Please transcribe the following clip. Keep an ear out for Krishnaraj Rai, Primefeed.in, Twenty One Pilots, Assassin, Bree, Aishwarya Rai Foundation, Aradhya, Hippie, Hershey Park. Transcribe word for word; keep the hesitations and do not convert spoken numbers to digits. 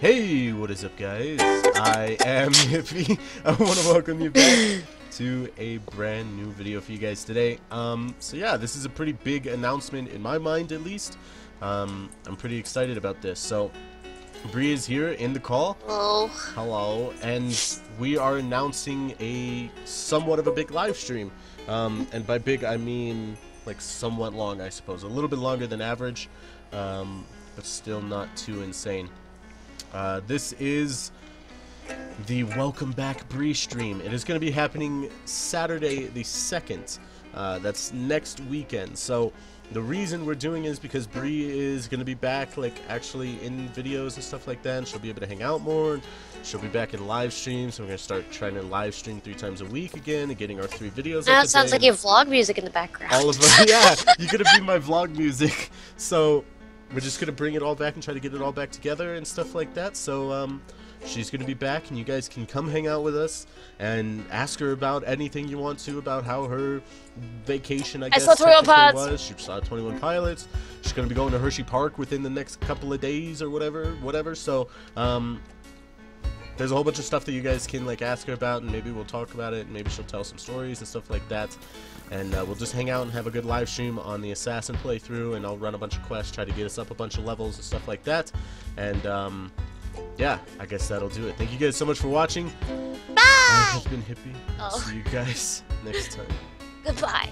Hey, what is up, guys? I am Hippie. I want to welcome you back to a brand new video for you guys today. Um, so yeah, this is a pretty big announcement in my mind, at least. Um, I'm pretty excited about this. So, Bree is here in the call. Hello. Hello. And we are announcing a somewhat of a big live stream. Um, and by big, I mean like somewhat long, I suppose. A little bit longer than average, um, but still not too insane. Uh, this is the Welcome Back Bree stream. It is going to be happening Saturday the second. Uh, that's next weekend. So the reason we're doing is because Bree is going to be back, like, actually in videos and stuff like that. And she'll be able to hang out more. And she'll be back in live streams. So we're going to start trying to live stream three times a week again and getting our three videos. Now it sounds like you have vlog music in the background. All of us, yeah. You're going to be my vlog music. So we're just going to bring it all back and try to get it all back together and stuff like that. So um, she's going to be back, and you guys can come hang out with us and ask her about anything you want to, about how her vacation, I, I guess, saw was. She saw twenty one pilots. She's going to be going to Hershey Park within the next couple of days or whatever. whatever. So um, there's a whole bunch of stuff that you guys can, like, ask her about, and maybe we'll talk about it, and maybe she'll tell some stories and stuff like that. And uh, we'll just hang out and have a good live stream on the Assassin playthrough, and I'll run a bunch of quests, try to get us up a bunch of levels and stuff like that. And um, yeah, I guess that'll do it. Thank you guys so much for watching. Bye! This has been Hippie. Oh. See you guys next time. Goodbye.